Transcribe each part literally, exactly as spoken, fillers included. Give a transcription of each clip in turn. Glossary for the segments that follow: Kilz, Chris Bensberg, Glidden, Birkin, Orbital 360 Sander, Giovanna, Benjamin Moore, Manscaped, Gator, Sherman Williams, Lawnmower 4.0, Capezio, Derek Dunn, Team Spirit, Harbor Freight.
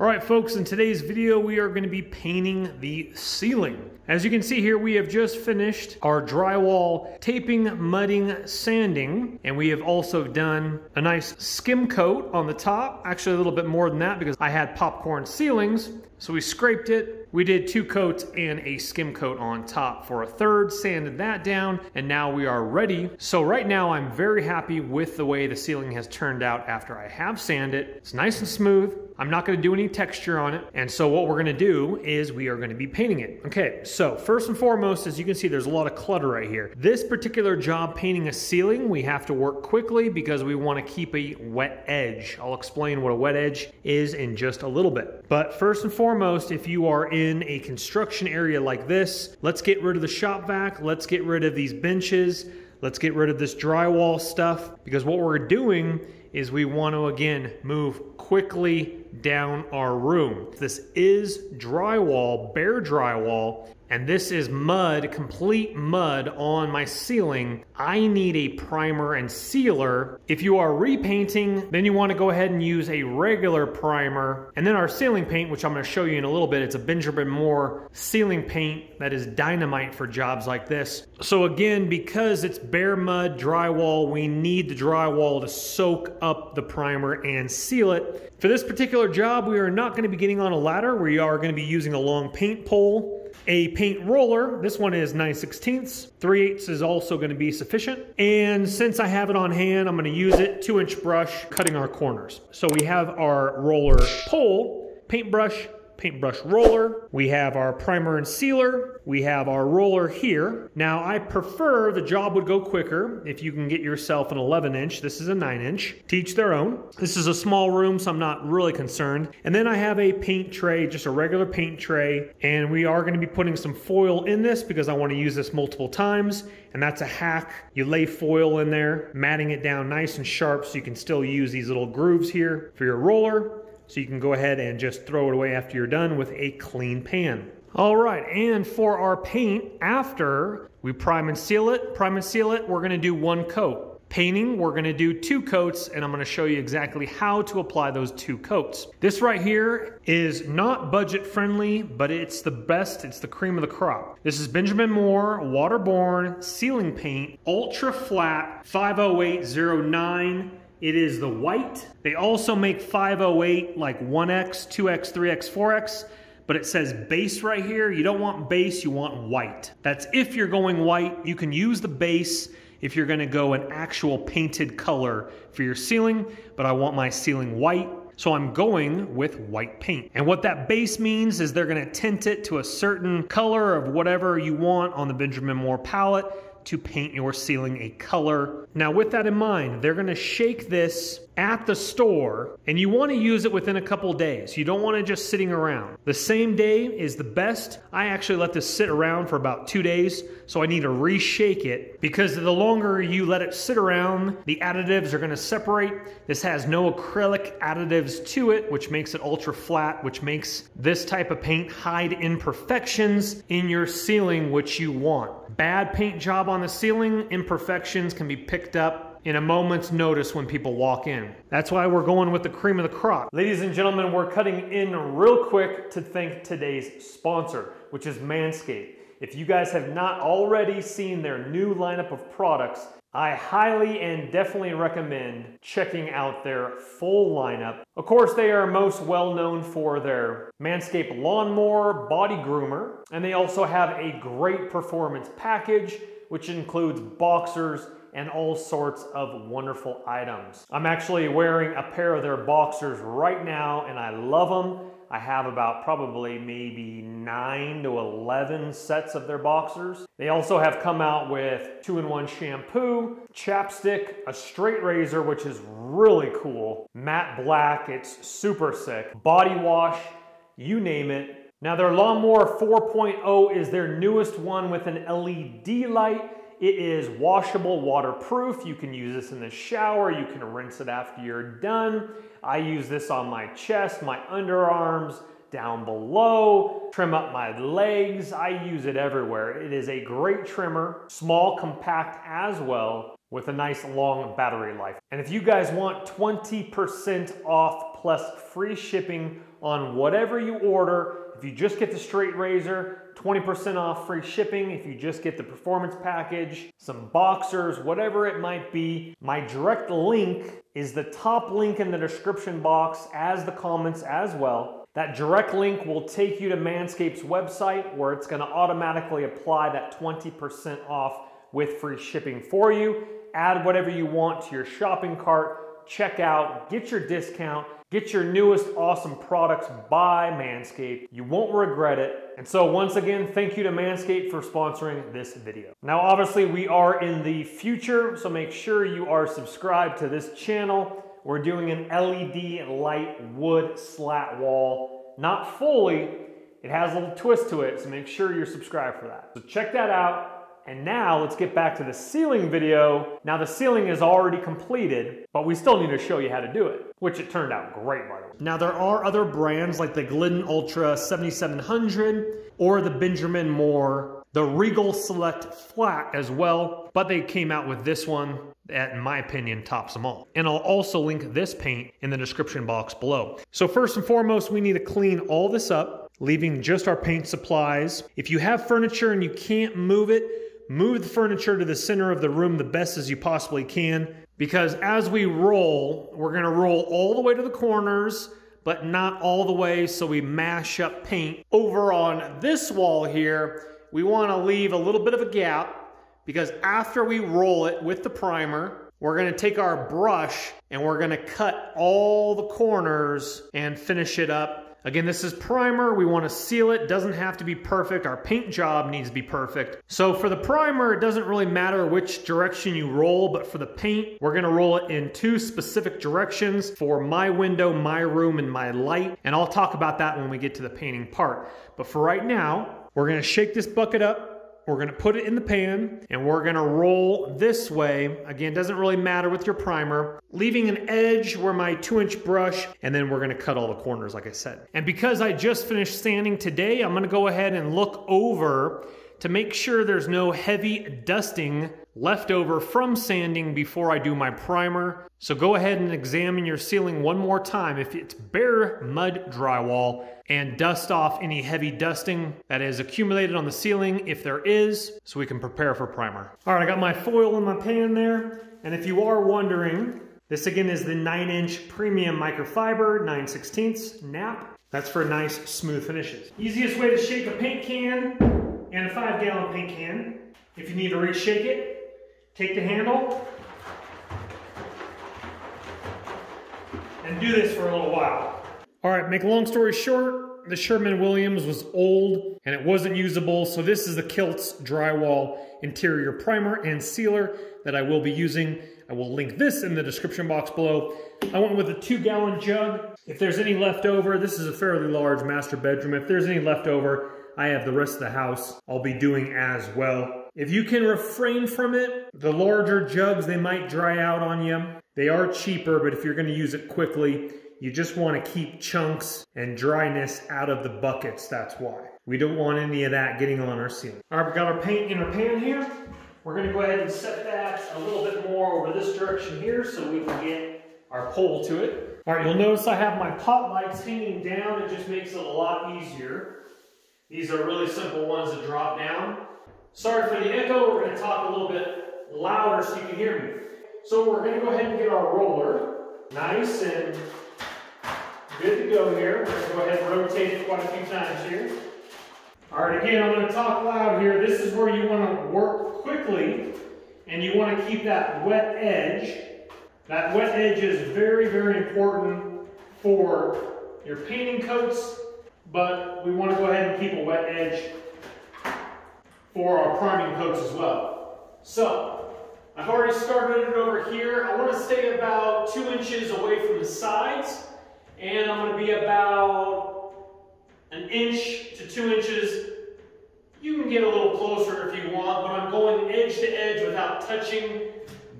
All right, folks, in today's video, we are going to be painting the ceiling. As you can see here, we have just finished our drywall taping, mudding, sanding, and we have also done a nice skim coat on the top. Actually, a little bit more than that because I had popcorn ceilings. So we scraped it. We did two coats and a skim coat on top for a third, sanded that down, and now we are ready. So right now, I'm very happy with the way the ceiling has turned out after I have sanded it. It's nice and smooth. I'm not going to do any texture on it. And so what we're going to do is we are going to be painting it. Okay, so first and foremost, as you can see, there's a lot of clutter right here. This particular job painting a ceiling, we have to work quickly because we want to keep a wet edge. I'll explain what a wet edge is in just a little bit. But first and foremost, if you are in a construction area like this, let's get rid of the shop vac. Let's get rid of these benches. Let's get rid of this drywall stuff because what we're doing is we want to, again, move quickly down our room. This is drywall, bare drywall, and this is mud, complete mud on my ceiling. I need a primer and sealer. If you are repainting, then you want to go ahead and use a regular primer. And then our ceiling paint, which I'm going to show you in a little bit, it's a Benjamin Moore ceiling paint that is dynamite for jobs like this. So again, because it's bare mud drywall, we need the drywall to soak up the primer and seal it. For this particular job, we are not going to be getting on a ladder. We are going to be using a long paint pole. A paint roller, this one is nine sixteenths. three eighths is also going to be sufficient. And since I have it on hand, I'm going to use it, two inch brush, cutting our corners. So we have our roller pole, paintbrush, paintbrush roller. We have our primer and sealer. We have our roller here. Now I prefer the job would go quicker if you can get yourself an eleven inch. This is a nine inch. Teach their own. This is a small room, so I'm not really concerned. And then I have a paint tray, just a regular paint tray. And we are going to be putting some foil in this because I want to use this multiple times. And that's a hack. You lay foil in there, matting it down nice and sharp so you can still use these little grooves here for your roller. So you can go ahead and just throw it away after you're done with a clean pan. All right, and for our paint, after we prime and seal it, prime and seal it, we're gonna do one coat. Painting, we're gonna do two coats, and I'm gonna show you exactly how to apply those two coats. This right here is not budget friendly, but it's the best, it's the cream of the crop. This is Benjamin Moore Waterborne Ceiling Paint, Ultra Flat five oh eight oh nine. It is the white. They also make five oh eight like one X, two X, three X, four X, but it says base right here. You don't want base, you want white. That's if you're going white. You can use the base if you're gonna go an actual painted color for your ceiling, but I want my ceiling white, so I'm going with white paint. And what that base means is they're gonna tint it to a certain color of whatever you want on the Benjamin Moore palette to paint your ceiling a color. Now with that in mind, they're gonna shake this at the store, and you wanna use it within a couple days. You don't want it just sitting around. The same day is the best. I actually let this sit around for about two days, so I need to reshake it because the longer you let it sit around, the additives are gonna separate. This has no acrylic additives to it, which makes it ultra flat, which makes this type of paint hide imperfections in your ceiling, which you want. Bad paint job on the ceiling, imperfections can be picked up in a moment's notice when people walk in. That's why we're going with the cream of the crop. Ladies and gentlemen, we're cutting in real quick to thank today's sponsor, which is Manscaped. If you guys have not already seen their new lineup of products, I highly and definitely recommend checking out their full lineup. Of course, they are most well known for their Manscaped Lawnmower Body Groomer, and they also have a great performance package, which includes boxers and all sorts of wonderful items. I'm actually wearing a pair of their boxers right now, and I love them. I have about probably maybe nine to eleven sets of their boxers. They also have come out with two in one shampoo, chapstick, a straight razor, which is really cool, matte black, it's super sick, body wash, you name it. Now their Lawnmower four point oh is their newest one with an L E D light. It is washable, waterproof. You can use this in the shower. You can rinse it after you're done. I use this on my chest, my underarms, down below, trim up my legs. I use it everywhere. It is a great trimmer, small, compact as well, with a nice long battery life. And if you guys want twenty percent off plus free shipping on whatever you order. If you just get the straight razor, twenty percent off, free shipping. If you just get the performance package, some boxers, whatever it might be, my direct link is the top link in the description box, as the comments as well. That direct link will take you to Manscaped's website, where it's going to automatically apply that twenty percent off with free shipping for you. Add whatever you want to your shopping cart, check out, get your discount, get your newest awesome products by Manscaped. You won't regret it. And so once again, thank you to Manscaped for sponsoring this video. Now obviously we are in the future, so make sure you are subscribed to this channel. We're doing an L E D light wood slat wall. Not fully, it has a little twist to it, so make sure you're subscribed for that. So check that out. And now let's get back to the ceiling video. Now the ceiling is already completed, but we still need to show you how to do it, which it turned out great, by the way. Now there are other brands like the Glidden Ultra seventy-seven hundred or the Benjamin Moore, the Regal Select Flat as well, but they came out with this one that, in my opinion, tops them all. And I'll also link this paint in the description box below. So first and foremost, we need to clean all this up, leaving just our paint supplies. If you have furniture and you can't move it, move the furniture to the center of the room the best as you possibly can, because as we roll, we're gonna roll all the way to the corners, but not all the way, so we mash up paint. Over on this wall here, we wanna leave a little bit of a gap, because after we roll it with the primer, we're gonna take our brush and we're gonna cut all the corners and finish it up. Again, this is primer, we wanna seal it, doesn't have to be perfect, our paint job needs to be perfect. So for the primer, it doesn't really matter which direction you roll, but for the paint, we're gonna roll it in two specific directions for my window, my room, and my light, and I'll talk about that when we get to the painting part. But for right now, we're gonna shake this bucket up. We're gonna put it in the pan and we're gonna roll this way. Again, doesn't really matter with your primer. Leaving an edge where my two inch brush, and then we're gonna cut all the corners like I said. And because I just finished sanding today, I'm gonna go ahead and look over to make sure there's no heavy dusting left over from sanding before I do my primer. So go ahead and examine your ceiling one more time. If it's bare mud drywall, and dust off any heavy dusting that is accumulated on the ceiling, if there is, so we can prepare for primer. All right, I got my foil in my pan there. And if you are wondering, this again is the nine inch premium microfiber, nine sixteenths nap. That's for nice smooth finishes. Easiest way to shake a paint can, and a five gallon paint can. If you need to reshake it, take the handle and do this for a little while. All right, make a long story short, the Sherman Williams was old and it wasn't usable, so this is the Kilz drywall interior primer and sealer that I will be using. I will link this in the description box below. I went with a two gallon jug. If there's any left over, this is a fairly large master bedroom. If there's any left over, I have the rest of the house I'll be doing as well. If you can refrain from it, the larger jugs, they might dry out on you. They are cheaper, but if you're gonna use it quickly, you just want to keep chunks and dryness out of the buckets, that's why. We don't want any of that getting on our ceiling. All right, we got our paint in our pan here. We're gonna go ahead and set that a little bit more over this direction here so we can get our pole to it. All right, you'll notice I have my pot lights hanging down. It just makes it a lot easier. These are really simple ones that drop down. Sorry for the echo, we're gonna talk a little bit louder so you can hear me. So we're gonna go ahead and get our roller nice and good to go here. We're going to go ahead and rotate it quite a few times here. All right, again, I'm going to talk loud here. This is where you want to work quickly, and you want to keep that wet edge. That wet edge is very, very important for your painting coats, but we want to go ahead and keep a wet edge for our priming coats as well. So, I've already started it over here. I want to stay about two inches away from the sides. And I'm gonna be about an inch to two inches. You can get a little closer if you want, but I'm going edge to edge without touching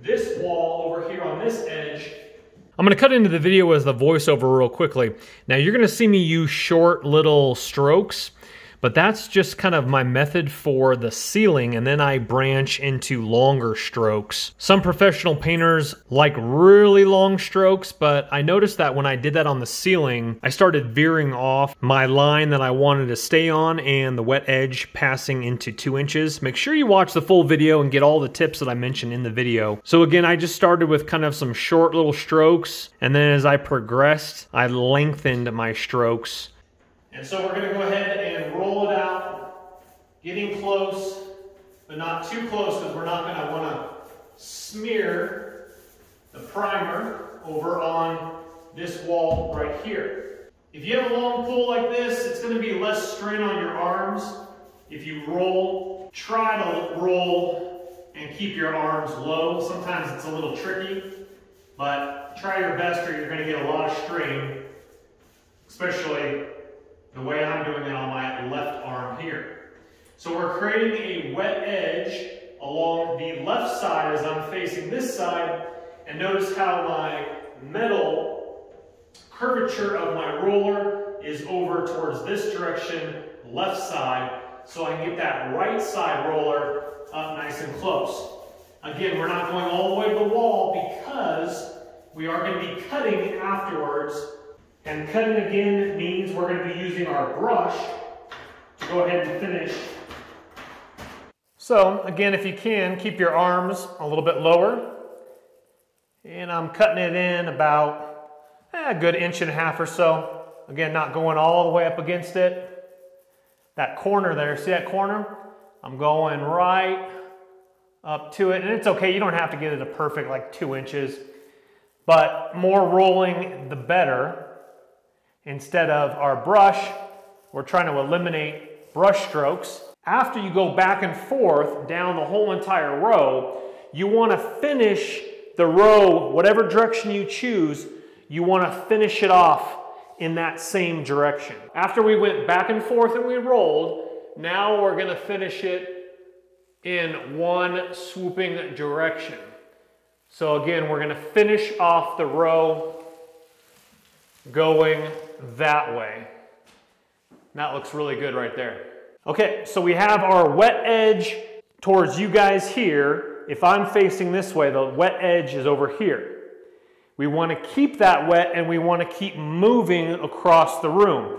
this wall over here on this edge. I'm gonna cut into the video as the voiceover real quickly. Now you're gonna see me use short little strokes, But that's just kind of my method for the ceiling, and then I branch into longer strokes. Some professional painters like really long strokes, but I noticed that when I did that on the ceiling, I started veering off my line that I wanted to stay on and the wet edge passing into two inches. Make sure you watch the full video and get all the tips that I mentioned in the video. So again, I just started with kind of some short little strokes, and then as I progressed, I lengthened my strokes. And so we're gonna go ahead and roll it out, getting close, but not too close, because we're not gonna wanna smear the primer over on this wall right here. If you have a long pull like this, it's gonna be less strain on your arms. If you roll, try to roll and keep your arms low. Sometimes it's a little tricky, but try your best or you're gonna get a lot of strain, especially the way I'm doing it on my left arm here. So we're creating a wet edge along the left side as I'm facing this side, and notice how my metal curvature of my roller is over towards this direction, left side, so I can get that right side roller up nice and close. Again, we're not going all the way to the wall because we are going to be cutting afterwards. And cutting again means we're going to be using our brush to go ahead and finish. So again, if you can, keep your arms a little bit lower. And I'm cutting it in about eh, a good inch and a half or so. Again, not going all the way up against it. That corner there, see that corner? I'm going right up to it. And it's okay, you don't have to get it a perfect like two inches. But more rolling, the better. Instead of our brush, we're trying to eliminate brush strokes. After you go back and forth down the whole entire row, you want to finish the row, whatever direction you choose, you want to finish it off in that same direction. After we went back and forth and we rolled, now we're going to finish it in one swooping direction. So again, we're going to finish off the row going that way. That looks really good right there. Okay, so we have our wet edge towards you guys here. If I'm facing this way, the wet edge is over here. We want to keep that wet and we want to keep moving across the room.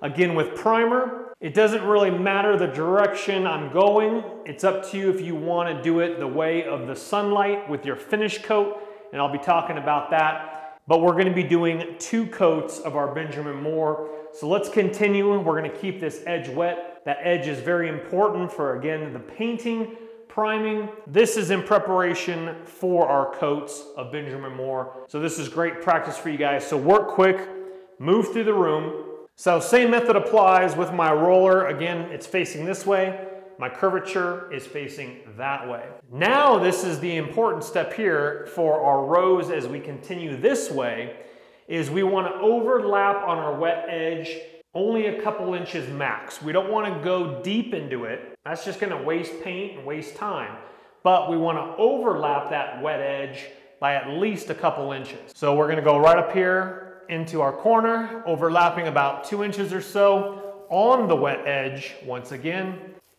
Again, with primer, it doesn't really matter the direction I'm going. It's up to you if you want to do it the way of the sunlight with your finish coat, and I'll be talking about that. But we're going to be doing two coats of our Benjamin Moore. So let's continue. We're going to keep this edge wet. That edge is very important for, again, the painting, priming. This is in preparation for our coats of Benjamin Moore. So this is great practice for you guys. So work quick, move through the room. So same method applies with my roller. Again, it's facing this way. My curvature is facing that way. Now this is the important step here for our rows as we continue this way, is we want to overlap on our wet edge only a couple inches max. We don't want to go deep into it. That's just going to waste paint and waste time. But we want to overlap that wet edge by at least a couple inches. So we're going to go right up here into our corner, overlapping about two inches or so on the wet edge once again.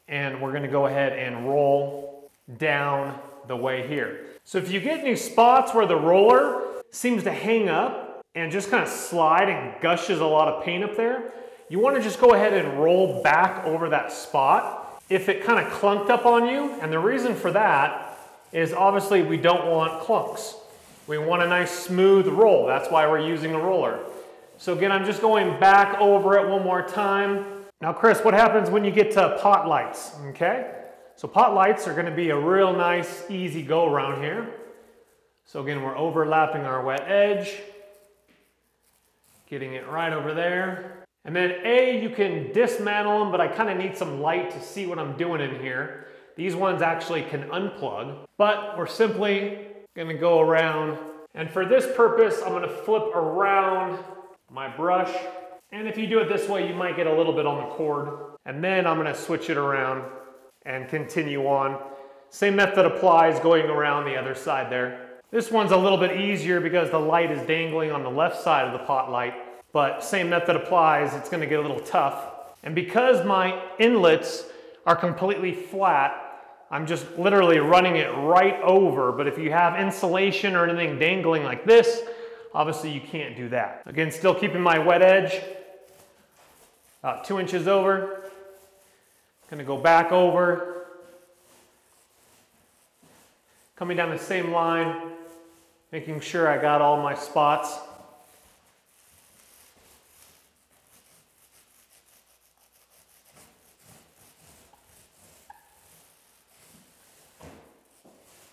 And we're going to go ahead and roll down the way here. So if you get any spots where the roller seems to hang up and just kind of slide and gushes a lot of paint up there, you want to just go ahead and roll back over that spot if it kind of clunked up on you. And the reason for that is obviously we don't want clunks. We want a nice smooth roll. That's why we're using a roller. So again, I'm just going back over it one more time. Now, Chris, what happens when you get to pot lights, okay? So pot lights are gonna be a real nice, easy go around here. So again, we're overlapping our wet edge, getting it right over there. And then A, you can dismantle them, but I kinda need some light to see what I'm doing in here. These ones actually can unplug, but we're simply gonna go around. And for this purpose, I'm gonna flip around my brush. And if you do it this way, you might get a little bit on the cord. And then I'm gonna switch it around and continue on. Same method applies going around the other side there. This one's a little bit easier because the light is dangling on the left side of the pot light, but same method applies. It's gonna get a little tough. And because my inlets are completely flat, I'm just literally running it right over. But if you have insulation or anything dangling like this, obviously you can't do that. Again, still keeping my wet edge about two inches over. Gonna go back over. Coming down the same line, making sure I got all my spots.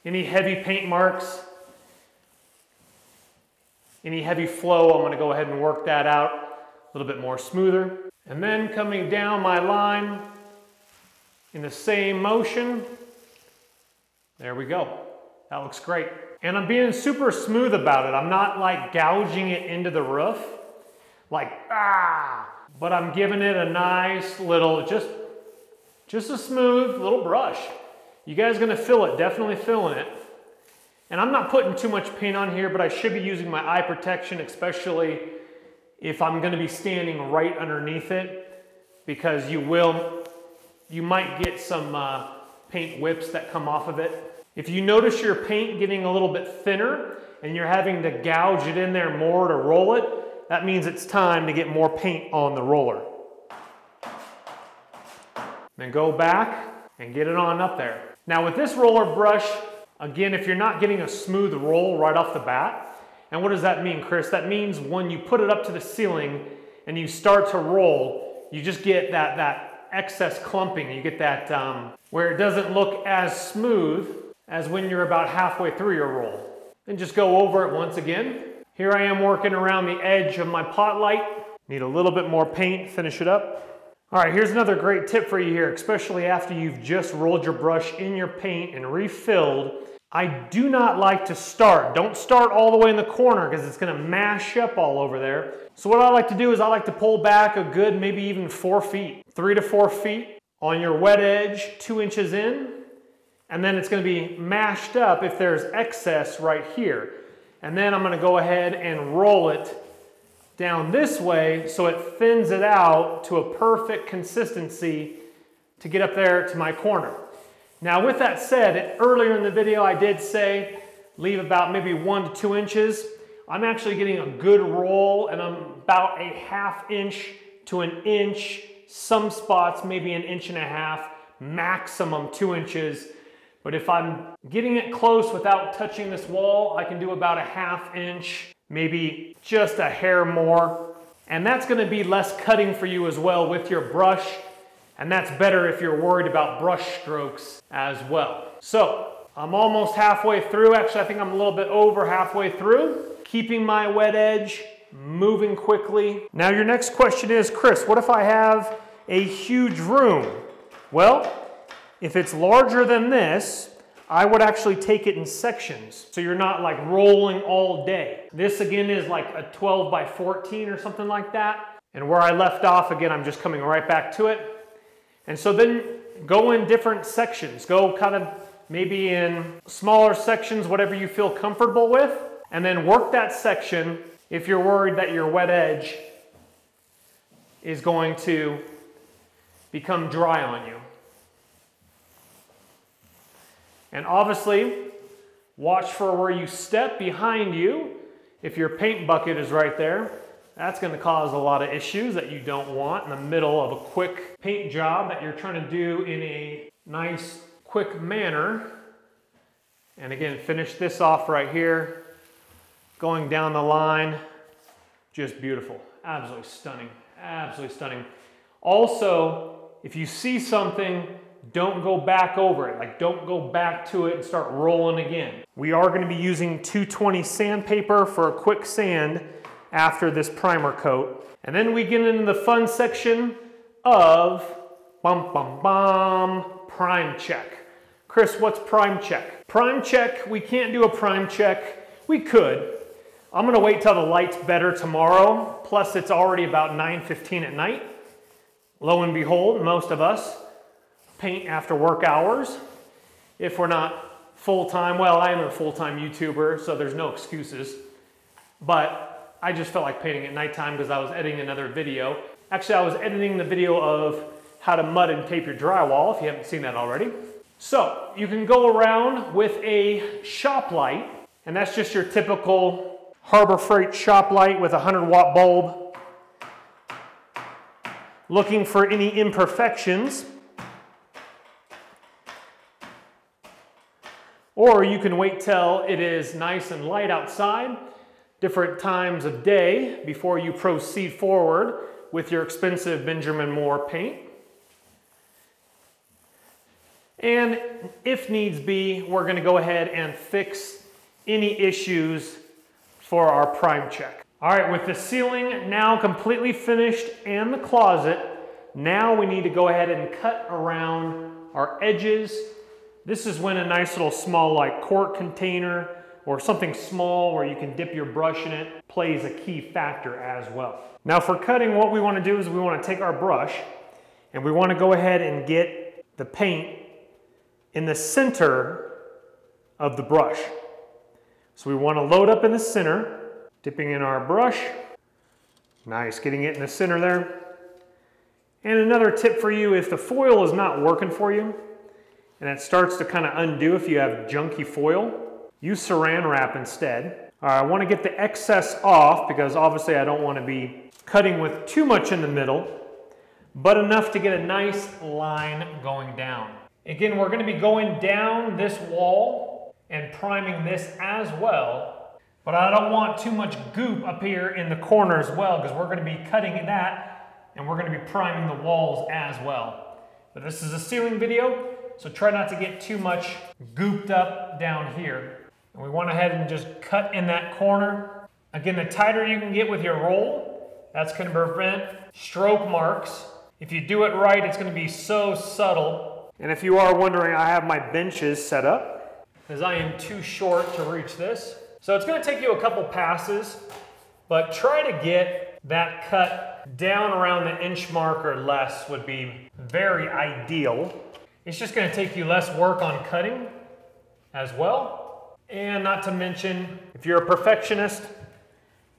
Any heavy paint marks, any heavy flow, I'm going to go ahead and work that out a little bit more smoother. And then coming down my line in the same motion, there we go. That looks great. And I'm being super smooth about it. I'm not like gouging it into the roof, like ah, but I'm giving it a nice little, just, just a smooth little brush. You guys are gonna feel it, definitely feeling it. And I'm not putting too much paint on here, but I should be using my eye protection, especially if I'm gonna be standing right underneath it, because you will, you might get some uh, paint whips that come off of it. If you notice your paint getting a little bit thinner and you're having to gouge it in there more to roll it, that means it's time to get more paint on the roller. Then go back and get it on up there. Now with this roller brush, again, if you're not getting a smooth roll right off the bat, and what does that mean, Chris? That means when you put it up to the ceiling and you start to roll, you just get that, that excess clumping. You get that um, where it doesn't look as smooth as when you're about halfway through your roll. And just go over it once again. Here I am working around the edge of my pot light. Need a little bit more paint, finish it up. All right, here's another great tip for you here, especially after you've just rolled your brush in your paint and refilled. I do not like to start. Don't start all the way in the corner because it's gonna mash up all over there. So what I like to do is I like to pull back a good, maybe even four feet, three to four feet on your wet edge, two inches in, and then it's gonna be mashed up if there's excess right here. And then I'm gonna go ahead and roll it down this way so it thins it out to a perfect consistency to get up there to my corner. Now with that said, earlier in the video I did say leave about maybe one to two inches. I'm actually getting a good roll and I'm about a half inch to an inch, some spots maybe an inch and a half, maximum two inches. But if I'm getting it close without touching this wall, I can do about a half inch, maybe just a hair more. And that's gonna be less cutting for you as well with your brush. And that's better if you're worried about brush strokes as well. So I'm almost halfway through. Actually, I think I'm a little bit over halfway through. Keeping my wet edge, moving quickly. Now your next question is, Chris, what if I have a huge room? Well, if it's larger than this, I would actually take it in sections, so you're not like rolling all day. This again is like a twelve by fourteen or something like that. And where I left off, again, I'm just coming right back to it. And so then go in different sections. Go kind of maybe in smaller sections, whatever you feel comfortable with, and then work that section if you're worried that your wet edge is going to become dry on you. And obviously, watch for where you step behind you. If your paint bucket is right there, that's gonna cause a lot of issues that you don't want in the middle of a quick paint job that you're trying to do in a nice, quick manner. And again, finish this off right here. Going down the line, just beautiful. Absolutely stunning, absolutely stunning. Also, if you see something, don't go back over it. Like, don't go back to it and start rolling again. We are gonna be using two twenty sandpaper for a quick sand after this primer coat. And then we get into the fun section of bum, bum, bum, prime check. Chris, what's prime check? Prime check, we can't do a prime check. We could. I'm gonna wait till the light's better tomorrow. Plus, it's already about nine fifteen at night. Lo and behold, most of us paint after work hours if we're not full-time. Well, I am a full-time YouTuber, so there's no excuses, but I just felt like painting at nighttime because I was editing another video. Actually, I was editing the video of how to mud and tape your drywall, if you haven't seen that already. So you can go around with a shop light, and that's just your typical Harbor Freight shop light with a one hundred watt bulb. Looking for any imperfections. Or you can wait till it is nice and light outside, different times of day, before you proceed forward with your expensive Benjamin Moore paint. And if needs be, we're gonna go ahead and fix any issues for our prime check. All right, with the ceiling now completely finished and the closet, now we need to go ahead and cut around our edges. This is when a nice little small like quart container or something small where you can dip your brush in it plays a key factor as well. Now for cutting, what we want to do is we want to take our brush and we want to go ahead and get the paint in the center of the brush. So we want to load up in the center, dipping in our brush. Nice, getting it in the center there. And another tip for you, if the foil is not working for you, and it starts to kind of undo if you have junky foil, use saran wrap instead. All right, I want to get the excess off because obviously I don't want to be cutting with too much in the middle, but enough to get a nice line going down. Again, we're going to be going down this wall and priming this as well, but I don't want too much goop up here in the corner as well because we're going to be cutting that and we're going to be priming the walls as well. But this is a ceiling video, so try not to get too much gooped up down here. And we went ahead and just cut in that corner. Again, the tighter you can get with your roll, that's gonna prevent stroke marks. If you do it right, it's gonna be so subtle. And if you are wondering, I have my benches set up because I am too short to reach this. So it's gonna take you a couple passes, but try to get that cut down around the inch mark or less would be very ideal. It's just going to take you less work on cutting as well. And not to mention, if you're a perfectionist,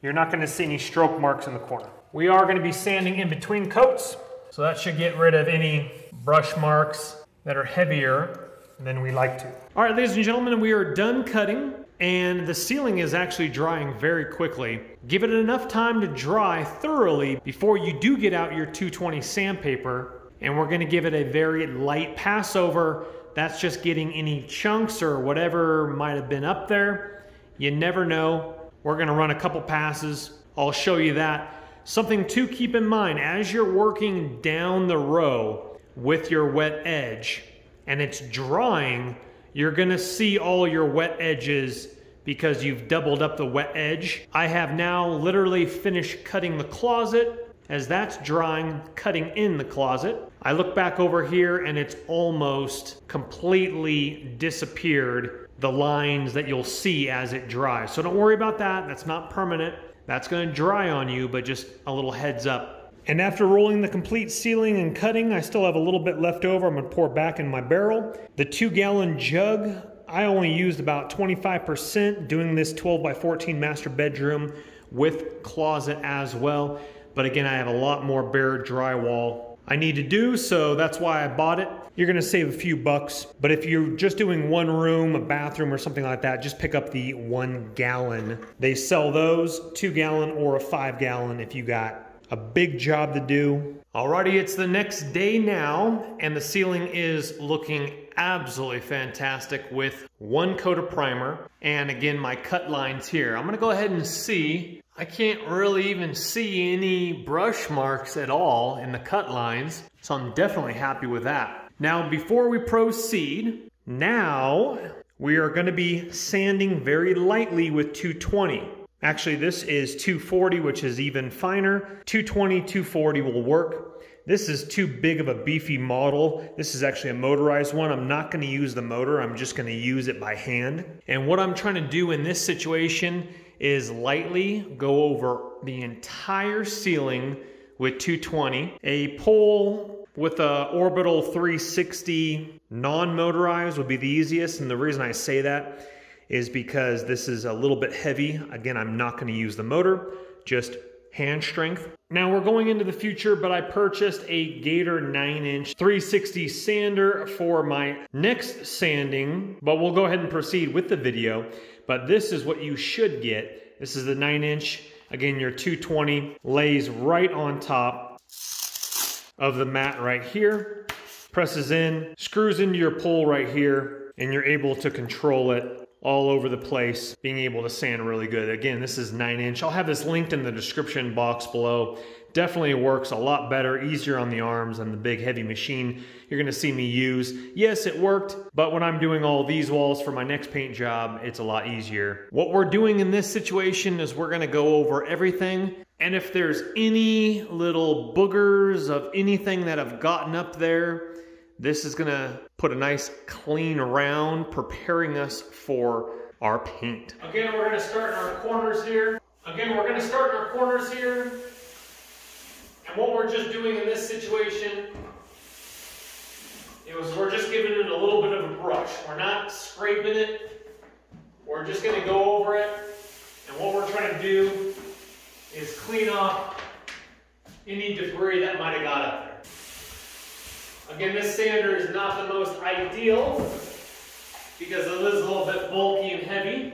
you're not going to see any stroke marks in the corner. We are going to be sanding in between coats, so that should get rid of any brush marks that are heavier than we like to. All right, ladies and gentlemen, we are done cutting, and the ceiling is actually drying very quickly. Give it enough time to dry thoroughly before you do get out your two twenty sandpaper. And we're gonna give it a very light pass over. That's just getting any chunks or whatever might have been up there. You never know. We're gonna run a couple passes. I'll show you that. Something to keep in mind, as you're working down the row with your wet edge and it's drying, you're gonna see all your wet edges because you've doubled up the wet edge. I have now literally finished cutting the closet. As that's drying, cutting in the closet, I look back over here and it's almost completely disappeared, the lines that you'll see as it dries. So don't worry about that, that's not permanent. That's gonna dry on you, but just a little heads up. And after rolling the complete ceiling and cutting, I still have a little bit left over. I'm gonna pour back in my barrel. The two gallon jug, I only used about twenty-five percent doing this twelve by fourteen master bedroom with closet as well. But again, I have a lot more bare drywall I need to do, so that's why I bought it. You're gonna save a few bucks, but if you're just doing one room, a bathroom or something like that, just pick up the one gallon. They sell those, two gallon or a five gallon if you got a big job to do. Alrighty, it's the next day now, and the ceiling is looking absolutely fantastic with one coat of primer. And again, my cut lines here. I'm gonna go ahead and see. I can't really even see any brush marks at all in the cut lines, so I'm definitely happy with that. Now, before we proceed, now we are going to be sanding very lightly with two twenty. Actually, this is two forty, which is even finer. two twenty, two forty will work. This is too big of a beefy model. This is actually a motorized one. I'm not going to use the motor. I'm just going to use it by hand. And what I'm trying to do in this situation is lightly go over the entire ceiling with two twenty. A pole with a orbital three sixty non-motorized would be the easiest, and the reason I say that is because this is a little bit heavy. Again, I'm not gonna use the motor, just hand strength. Now we're going into the future, but I purchased a Gator nine inch three sixty sander for my next sanding, but we'll go ahead and proceed with the video. But this is what you should get. This is the nine inch. Again, your two twenty lays right on top of the mat right here, presses in, screws into your pole right here, and you're able to control it all over the place, being able to sand really good. Again, this is nine inch. I'll have this linked in the description box below. Definitely works a lot better, easier on the arms than the big heavy machine you're gonna see me use. Yes, it worked, but when I'm doing all these walls for my next paint job, it's a lot easier. What we're doing in this situation is we're gonna go over everything, and if there's any little boogers of anything that have gotten up there, this is gonna put a nice clean round, preparing us for our paint. Again, we're gonna start in our corners here. Again, we're gonna start in our corners here. And what we're just doing in this situation is we're just giving it a little bit of a brush. We're not scraping it. We're just gonna go over it. And what we're trying to do is clean off any debris that might have got up there. Again, this sander is not the most ideal because it is a little bit bulky and heavy,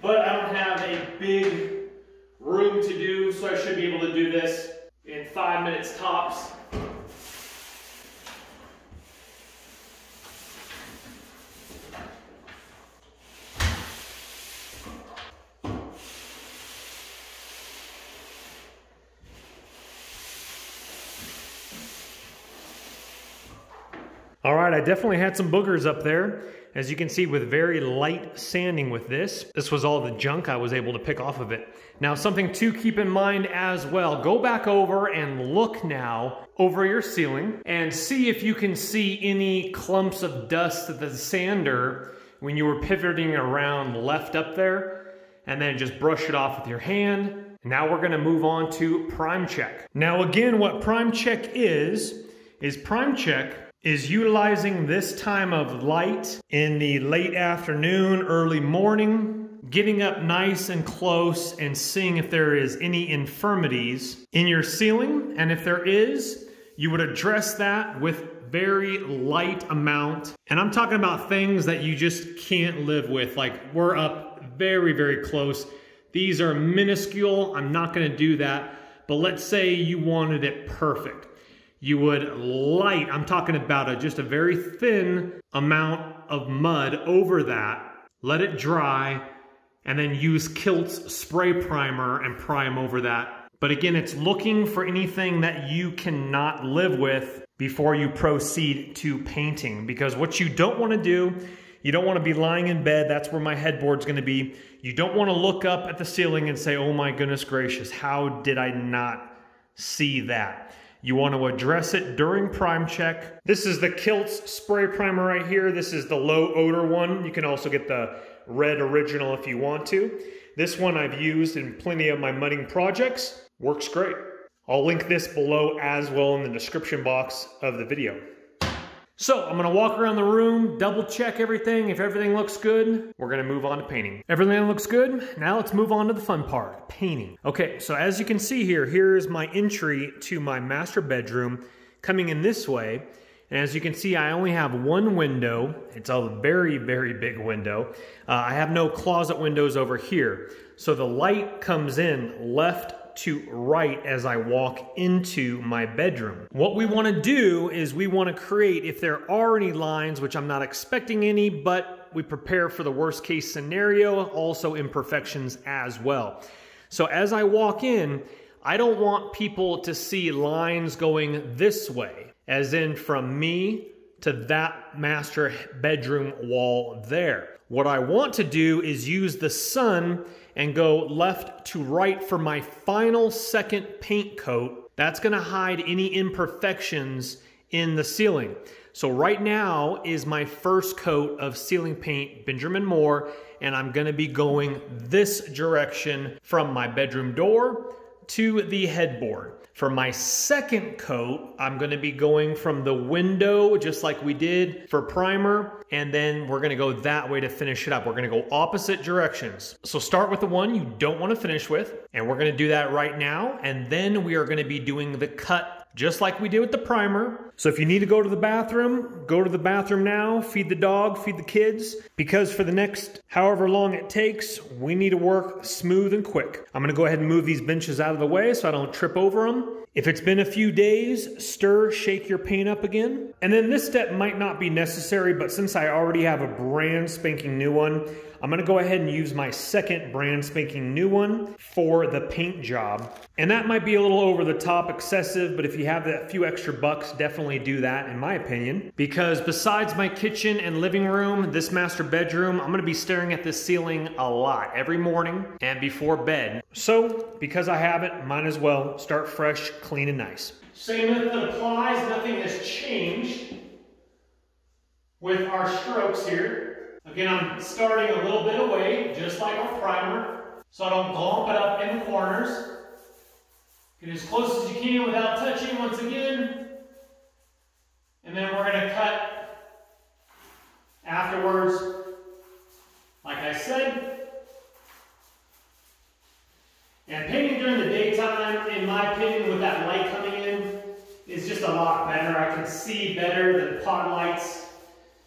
but I don't have a big room to do, so I should be able to do this in five minutes tops. All right, I definitely had some boogers up there. As you can see, with very light sanding with this, this was all the junk I was able to pick off of it. Now, something to keep in mind as well, go back over and look now over your ceiling and see if you can see any clumps of dust that the sander, when you were pivoting around, left up there, and then just brush it off with your hand. Now we're gonna move on to prime check. Now again, what prime check is, is prime check is utilizing this time of light in the late afternoon, early morning, getting up nice and close and seeing if there is any infirmities in your ceiling. And if there is, you would address that with very light amount. And I'm talking about things that you just can't live with. Like, we're up very, very close. These are minuscule. I'm not gonna do that. But let's say you wanted it perfect. You would light, I'm talking about a, just a very thin amount of mud over that, let it dry, and then use Kilz spray primer and prime over that. But again, it's looking for anything that you cannot live with before you proceed to painting, because what you don't want to do, you don't want to be lying in bed, that's where my headboard's going to be. You don't want to look up at the ceiling and say, oh my goodness gracious, how did I not see that? You want to address it during prime check. This is the Kilz spray primer right here. This is the low odor one. You can also get the red original if you want to. This one I've used in plenty of my mudding projects. Works great. I'll link this below as well in the description box of the video. So I'm gonna walk around the room, double check everything. If everything looks good, we're gonna move on to painting. Everything looks good, now let's move on to the fun part, painting. Okay, so as you can see here, here is my entry to my master bedroom, coming in this way. And as you can see, I only have one window. It's a very, very big window. Uh, I have no closet windows over here. So the light comes in left to right as I walk into my bedroom. What we want to do is we want to create, if there are any lines, which I'm not expecting any, but we prepare for the worst case scenario, also imperfections as well. So as I walk in, I don't want people to see lines going this way, as in from me to that master bedroom wall there. What I want to do is use the sun and go left to right for my final second paint coat. That's gonna hide any imperfections in the ceiling. So right now is my first coat of ceiling paint, Benjamin Moore, and I'm gonna be going this direction from my bedroom door to the headboard. For my second coat, I'm gonna be going from the window, just like we did for primer, and then we're gonna go that way to finish it up. We're gonna go opposite directions. So start with the one you don't wanna finish with, and we're gonna do that right now, and then we are gonna be doing the cut just like we did with the primer. So if you need to go to the bathroom, go to the bathroom now, feed the dog, feed the kids, because for the next however long it takes, we need to work smooth and quick. I'm gonna go ahead and move these benches out of the way so I don't trip over them. If it's been a few days, stir, shake your paint up again. And then this step might not be necessary, but since I already have a brand spanking new one, I'm gonna go ahead and use my second brand spanking new one for the paint job. And that might be a little over the top excessive, but if you have that few extra bucks, definitely do that in my opinion. Because besides my kitchen and living room, this master bedroom, I'm gonna be staring at this ceiling a lot every morning and before bed. So because I have it, might as well start fresh, clean and nice. Same method applies, nothing has changed with our strokes here. Again, I'm starting a little bit away, just like our primer, so I don't glomp it up in the corners. Get as close as you can without touching once again. And then we're gonna cut afterwards, like I said. And painting during the daytime, in my opinion, with that light coming in, is just a lot better. I can see better than pod lights,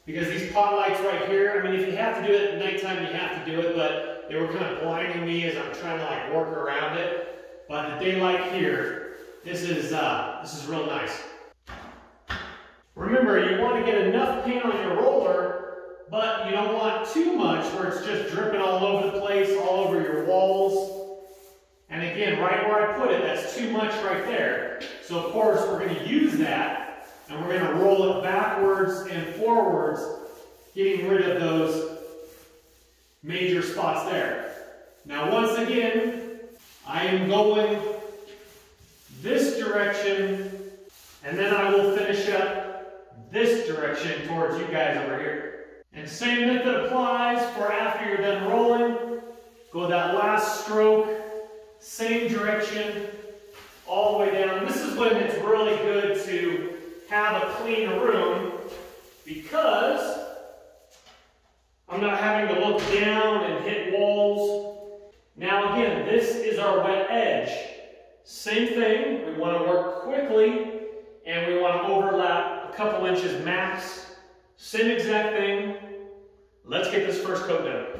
because these pod lights right here, I mean, if you have to do it at nighttime, you have to do it, but they were kind of blinding me as I'm trying to like work around it. But the daylight here, this is, uh, this is real nice. Remember, you want to get enough paint on your roller, but you don't want too much where it's just dripping all over the place, all over your walls. And again, right where I put it, that's too much right there. So of course, we're going to use that, and we're going to roll it backwards and forwards, getting rid of those major spots there. Now once again, I am going this direction, and then I will finish up this direction towards you guys over here. And same method applies for after you're done rolling. Go that last stroke. Same direction, all the way down. This is when it's really good to have a clean room, because I'm not having to look down and hit walls. Now again, this is our wet edge. Same thing, we want to work quickly, and we want to overlap a couple inches max. Same exact thing. Let's get this first coat done.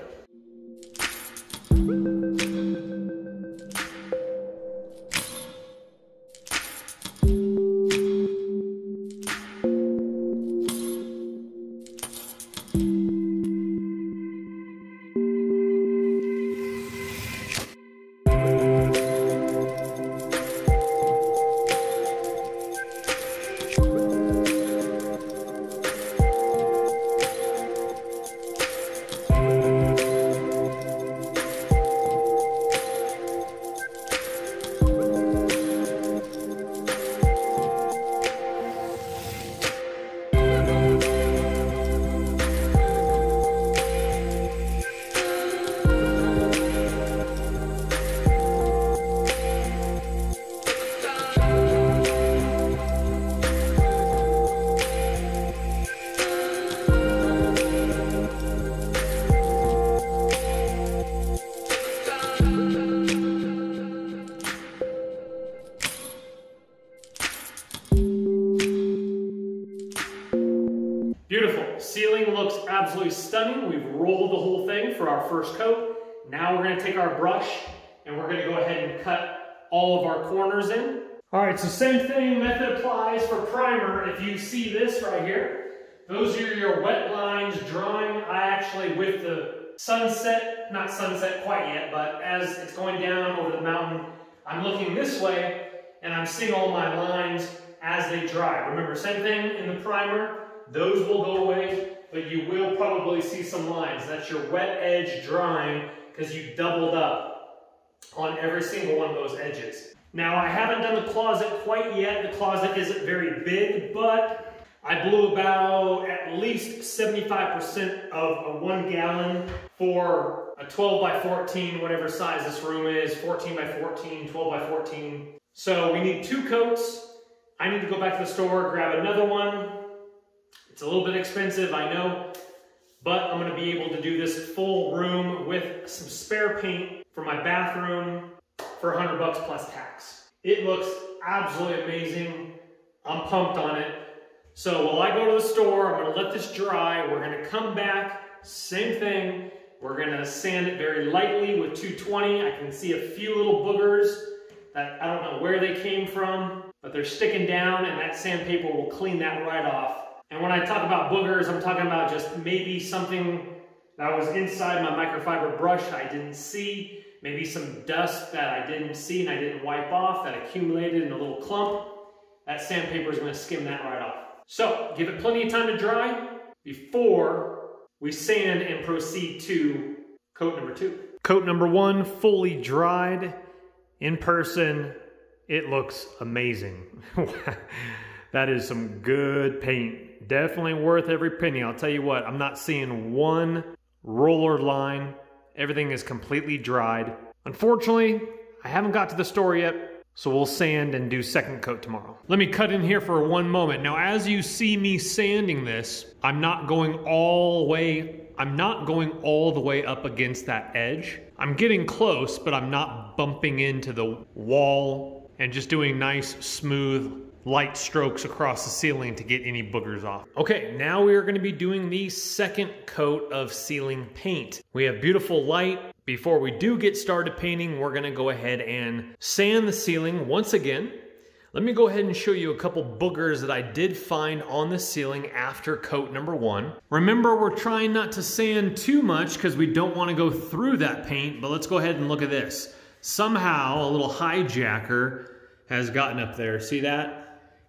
Absolutely stunning. We've rolled the whole thing for our first coat. Now we're going to take our brush and we're going to go ahead and cut all of our corners in. Alright, so same thing, method applies for primer. If you see this right here, those are your wet lines drawing. I actually, with the sunset, not sunset quite yet, but as it's going down over the mountain, I'm looking this way and I'm seeing all my lines as they dry. Remember, same thing in the primer, those will go away, but you will probably see some lines. That's your wet edge drying, because you doubled up on every single one of those edges. Now, I haven't done the closet quite yet. The closet isn't very big, but I blew about at least seventy-five percent of a one gallon for a twelve by fourteen, whatever size this room is, fourteen by fourteen, twelve by fourteen. So we need two coats. I need to go back to the store, grab another one. It's a little bit expensive, I know, but I'm gonna be able to do this full room with some spare paint for my bathroom for a hundred bucks plus tax. It looks absolutely amazing. I'm pumped on it. So while I go to the store, I'm gonna let this dry. We're gonna come back, same thing. We're gonna sand it very lightly with two twenty. I can see a few little boogers that I don't know where they came from, but they're sticking down, and that sandpaper will clean that right off. And when I talk about boogers, I'm talking about just maybe something that was inside my microfiber brush I didn't see, maybe some dust that I didn't see and I didn't wipe off that accumulated in a little clump. That sandpaper is gonna skim that right off. So give it plenty of time to dry before we sand and proceed to coat number two. Coat number one, fully dried in person. It looks amazing. That is some good paint. Definitely worth every penny. I'll tell you what, I'm not seeing one roller line. Everything is completely dried. Unfortunately, I haven't got to the store yet, so we'll sand and do second coat tomorrow. Let me cut in here for one moment. Now, as you see me sanding this, I'm not going all the way, I'm not going all the way up against that edge. I'm getting close, but I'm not bumping into the wall, and just doing nice, smooth, light strokes across the ceiling to get any boogers off. Okay, now we are gonna be doing the second coat of ceiling paint. We have beautiful light. Before we do get started painting, we're gonna go ahead and sand the ceiling once again. Let me go ahead and show you a couple boogers that I did find on the ceiling after coat number one. Remember, we're trying not to sand too much because we don't wanna go through that paint, but let's go ahead and look at this. Somehow, a little hijacker has gotten up there, see that?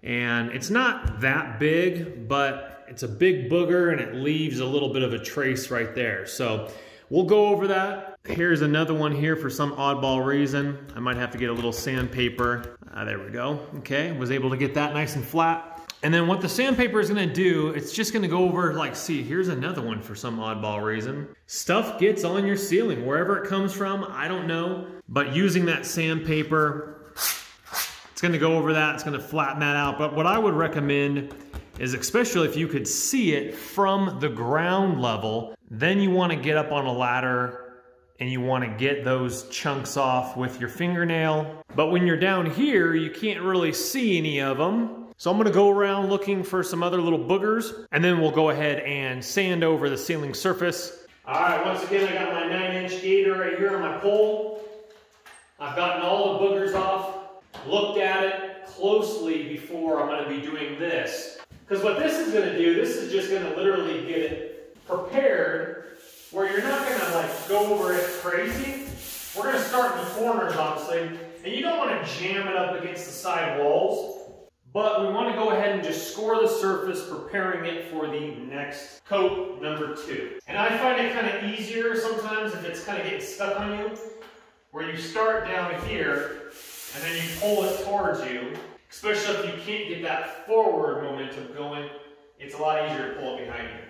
And it's not that big, but it's a big booger and it leaves a little bit of a trace right there. So we'll go over that. Here's another one here for some oddball reason. I might have to get a little sandpaper. Uh, there we go. Okay, was able to get that nice and flat. And then what the sandpaper is gonna do, it's just gonna go over, like, see, here's another one for some oddball reason. Stuff gets on your ceiling, wherever it comes from, I don't know. But using that sandpaper, it's gonna go over that, it's gonna flatten that out. But what I would recommend is, especially if you could see it from the ground level, then you wanna get up on a ladder and you wanna get those chunks off with your fingernail. But when you're down here, you can't really see any of them. So I'm gonna go around looking for some other little boogers, and then we'll go ahead and sand over the ceiling surface. All right, once again, I got my nine inch Gator right here on my pole. I've gotten all the boogers off. Looked at it closely before I'm going to be doing this. Because what this is going to do, this is just going to literally get it prepared where you're not going to like go over it crazy. We're going to start in the corners, obviously. And you don't want to jam it up against the side walls. But we want to go ahead and just score the surface, preparing it for the next coat number two. And I find it kind of easier sometimes if it's kind of getting stuck on you, where you start down here, and then you pull it towards you, especially if you can't get that forward momentum going, it's a lot easier to pull it behind you.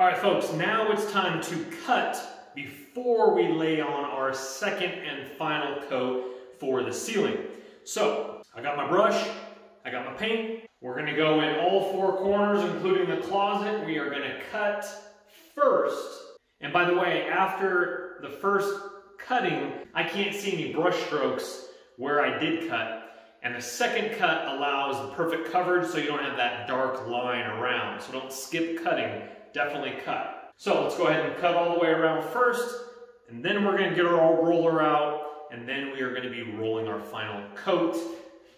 All right, folks, now it's time to cut before we lay on our second and final coat for the ceiling. So I got my brush, I got my paint. We're gonna go in all four corners, including the closet. We are gonna cut first. And by the way, after the first cutting, I can't see any brush strokes where I did cut. And the second cut allows the perfect coverage so you don't have that dark line around. So don't skip cutting, definitely cut. So let's go ahead and cut all the way around first, and then we're gonna get our roller out, and then we are gonna be rolling our final coat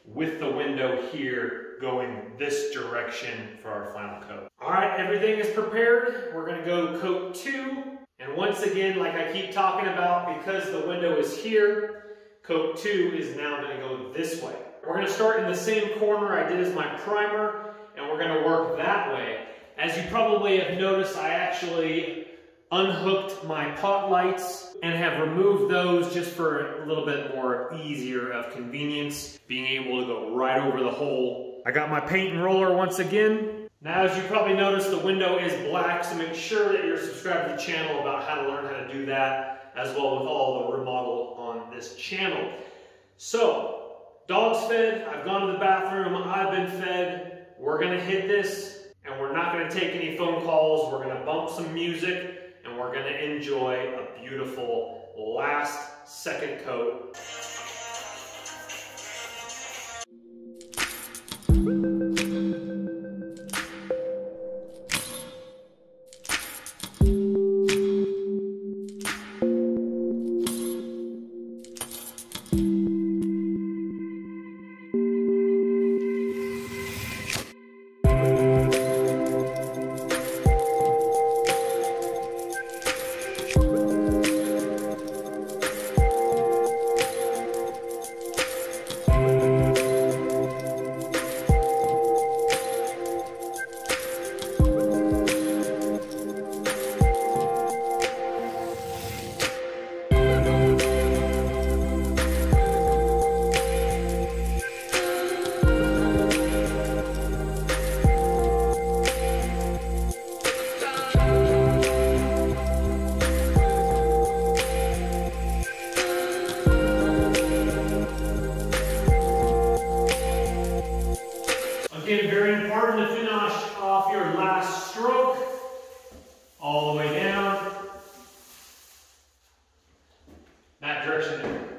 with the window here going this direction for our final coat. All right, everything is prepared. We're gonna go coat two. And once again, like I keep talking about, because the window is here, coat two is now gonna go this way. We're gonna start in the same corner I did as my primer, and we're gonna work that way. As you probably have noticed, I actually unhooked my pot lights and have removed those just for a little bit more easier of convenience, being able to go right over the hole. I got my paint and roller once again. Now, as you probably noticed, the window is black, so make sure that you're subscribed to the channel about how to learn how to do that, as well with all the remodel on this channel. So, dog's fed, I've gone to the bathroom, I've been fed. We're gonna hit this, and we're not gonna take any phone calls. We're gonna bump some music, and we're gonna enjoy a beautiful last second coat.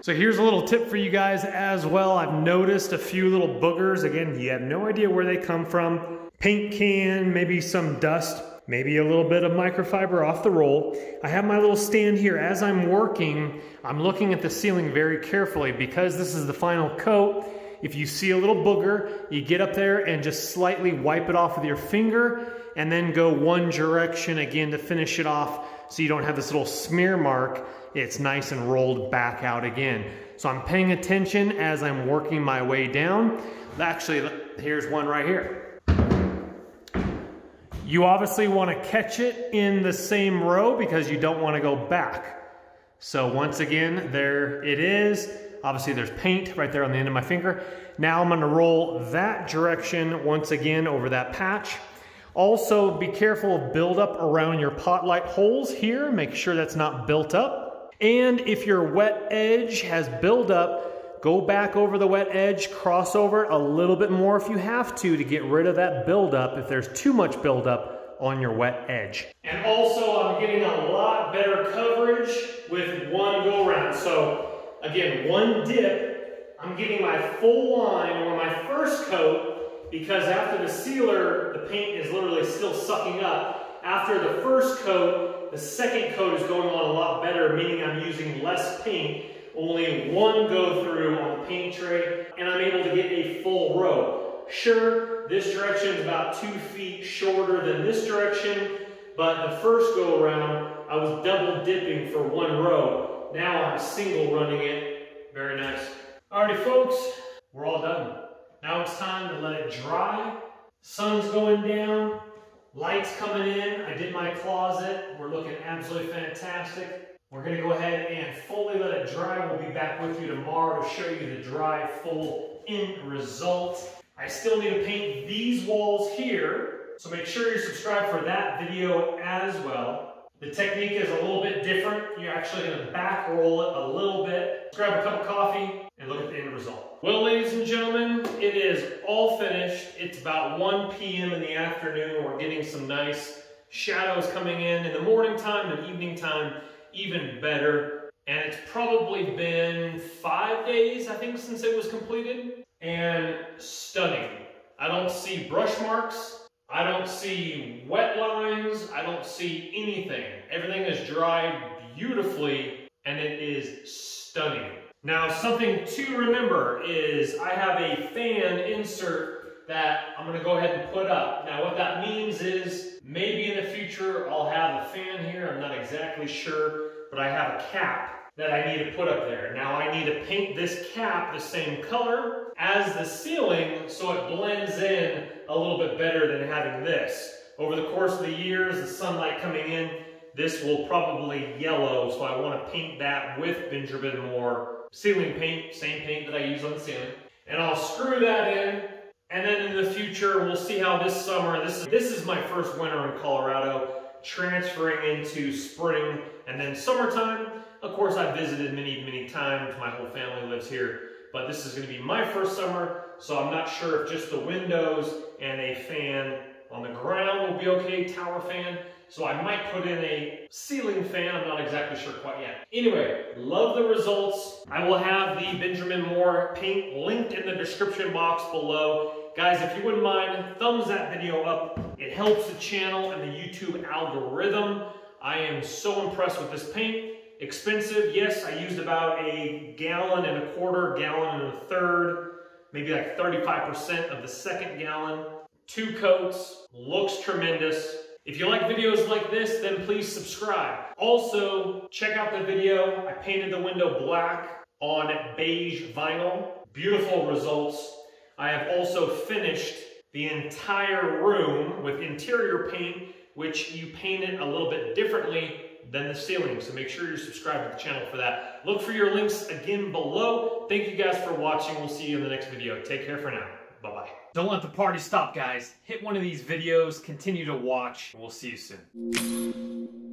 So here's a little tip for you guys as well. I've noticed a few little boogers. Again, you have no idea where they come from. Paint can, maybe some dust, maybe a little bit of microfiber off the roll. I have my little stand here. As I'm working, I'm looking at the ceiling very carefully because this is the final coat. If you see a little booger, you get up there and just slightly wipe it off with your finger and then go one direction again to finish it off. So you don't have this little smear mark, it's nice and rolled back out again. So I'm paying attention as I'm working my way down. Actually, here's one right here. You obviously want to catch it in the same row because you don't want to go back. So once again, there it is. Obviously there's paint right there on the end of my finger. Now I'm going to roll that direction once again over that patch. Also, be careful of buildup around your pot light holes here. Make sure that's not built up. And if your wet edge has buildup, go back over the wet edge, cross over a little bit more if you have to, to get rid of that buildup if there's too much buildup on your wet edge. And also, I'm getting a lot better coverage with one go around. So again, one dip, I'm getting my full line or my first coat. Because after the sealer, the paint is literally still sucking up. After the first coat, the second coat is going on a lot better, meaning I'm using less paint, only one go through on the paint tray, and I'm able to get a full row. Sure, this direction is about two feet shorter than this direction, but the first go around, I was double dipping for one row. Now I'm single running it. Very nice. Alrighty folks, we're all done. Now it's time to let it dry. Sun's going down, lights coming in. I did my closet. We're looking absolutely fantastic. We're gonna go ahead and fully let it dry. We'll be back with you tomorrow to show you the dry, full end result. I still need to paint these walls here, so make sure you're subscribed for that video as well. The technique is a little bit different. You're actually gonna back roll it a little bit. Grab a cup of coffee and look at the end result. Well, ladies and gentlemen, it is all finished. It's about one P M in the afternoon. We're getting some nice shadows coming in in the morning time and evening time, even better. And it's probably been five days, I think, since it was completed. and stunning. I don't see brush marks, I don't see wet lines, I don't see anything. Everything is dried beautifully and it is stunning. Now something to remember is I have a fan insert that I'm gonna go ahead and put up. Now what that means is maybe in the future I'll have a fan here, I'm not exactly sure, but I have a cap that I need to put up there. Now I need to paint this cap the same color as the ceiling so it blends in a little bit better than having this. Over the course of the years, the sunlight coming in, this will probably yellow, so I want to paint that with Benjamin Moore ceiling paint, same paint that I use on the ceiling. And I'll screw that in, and then in the future, we'll see how this summer, this is, this is my first winter in Colorado, transferring into spring and then summertime. Of course, I've visited many, many times. My whole family lives here, but this is going to be my first summer, so I'm not sure if just the windows and a fan on the ground will be okay, tower fan. So I might put in a ceiling fan. I'm not exactly sure quite yet. Anyway, love the results. I will have the Benjamin Moore paint linked in the description box below. Guys, if you wouldn't mind, thumbs that video up. It helps the channel and the YouTube algorithm. I am so impressed with this paint. Expensive, yes, I used about a gallon and a quarter, gallon and a third, maybe like thirty-five percent of the second gallon. Two coats, looks tremendous. If you like videos like this, then please subscribe. Also, check out the video. I painted the window black on beige vinyl. Beautiful results. I have also finished the entire room with interior paint, which you paint it a little bit differently than the ceiling, so make sure you're subscribed to the channel for that. Look for your links again below. Thank you guys for watching. We'll see you in the next video. Take care for now. Bye-bye. Don't let the party stop, guys. Hit one of these videos, continue to watch, and we'll see you soon.